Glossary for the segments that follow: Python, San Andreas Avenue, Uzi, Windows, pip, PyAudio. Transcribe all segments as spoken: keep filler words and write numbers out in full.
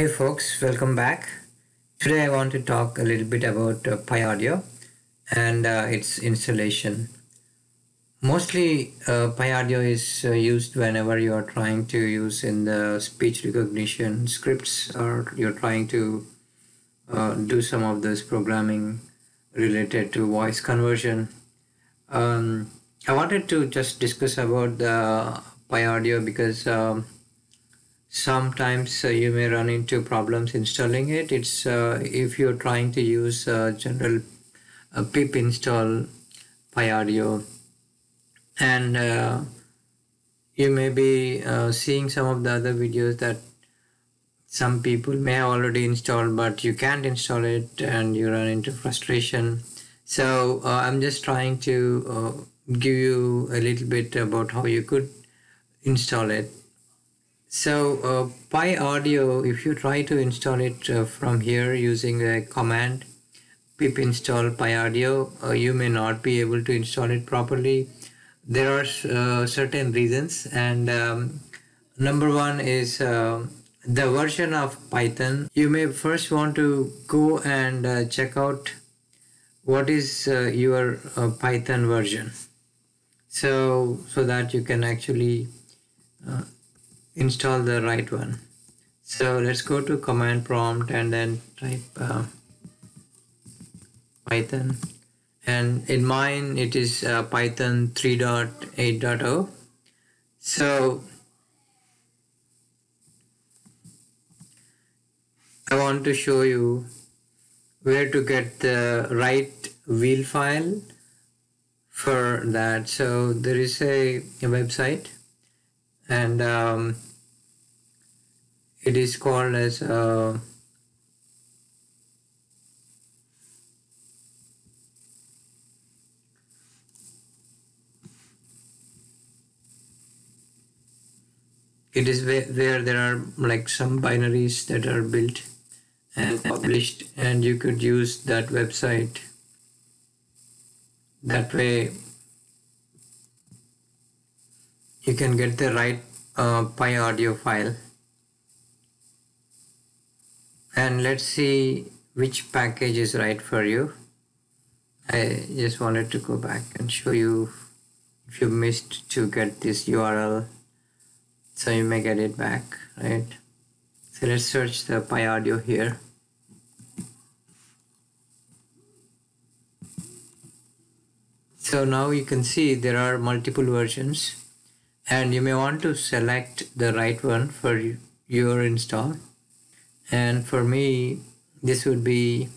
Hey folks, welcome back. Today I want to talk a little bit about uh, PyAudio and uh, its installation. Mostly uh, PyAudio is uh, used whenever you are trying to use in the speech recognition scripts, or you're trying to uh, do some of this programming related to voice conversion. Um, I wanted to just discuss about the PyAudio because um, sometimes uh, you may run into problems installing it. It's uh, if you're trying to use uh, general uh, pip install PyAudio, and uh, you may be uh, seeing some of the other videos that some people may have already installed, but you can't install it and you run into frustration. So uh, I'm just trying to uh, give you a little bit about how you could install it. So uh, PyAudio, if you try to install it uh, from here using a command pip install PyAudio, uh, you may not be able to install it properly. There are uh, certain reasons, and um, number one is uh, the version of Python. You may first want to go and uh, check out what is uh, your uh, Python version, so so that you can actually uh, install the right one. So let's go to command prompt and then type uh, Python, and in mine it is uh, Python three point eight point zero. So I want to show you where to get the right wheel file for that. So there is a, a website, and um, it is called as uh, it is where, where there are like some binaries that are built and published, and you could use that website that way. You can get the right uh, PyAudio file, and let's see which package is right for you. I just wanted to go back and show you if you missed to get this U R L, so you may get it back, right? So let's search the PyAudio here. So now you can see there are multiple versions, and you may want to select the right one for your install. And for me, this would be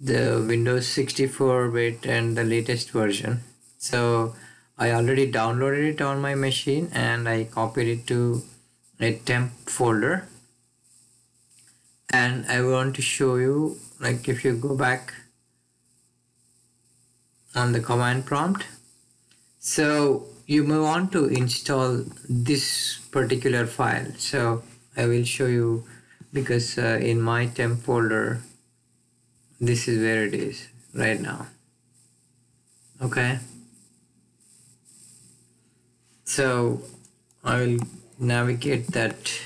the Windows sixty-four bit and the latest version. So I already downloaded it on my machine, and I copied it to a temp folder. And I want to show you, like if you go back on the command prompt, so you may want to install this particular file. So I will show you, because uh, in my temp folder, this is where it is right now. Okay, so I will navigate that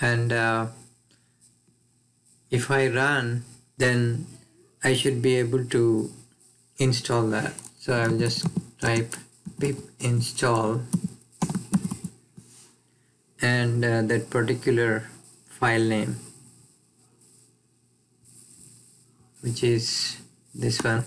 and uh, if I run, then I should be able to install that. So I'll just type pip install, and uh, that particular file name, which is this one.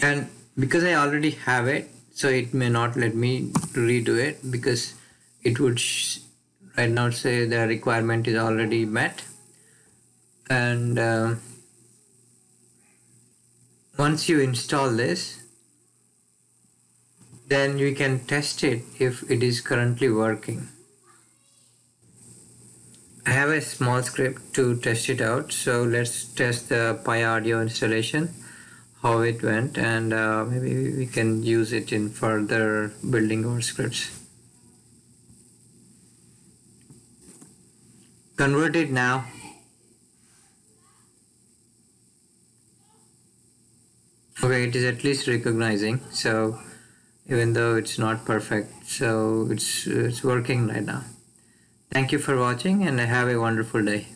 And because I already have it, so it may not let me redo it, because it would sh right now say the requirement is already met. And uh, once you install this, then you can test it if it is currently working. I have a small script to test it out. So let's test the PyAudio installation, how it went, and uh, maybe we can use it in further building our scripts. Convert it now. Okay, it is at least recognizing, so even though it's not perfect, so it's, it's working right now. Thank you for watching and have a wonderful day.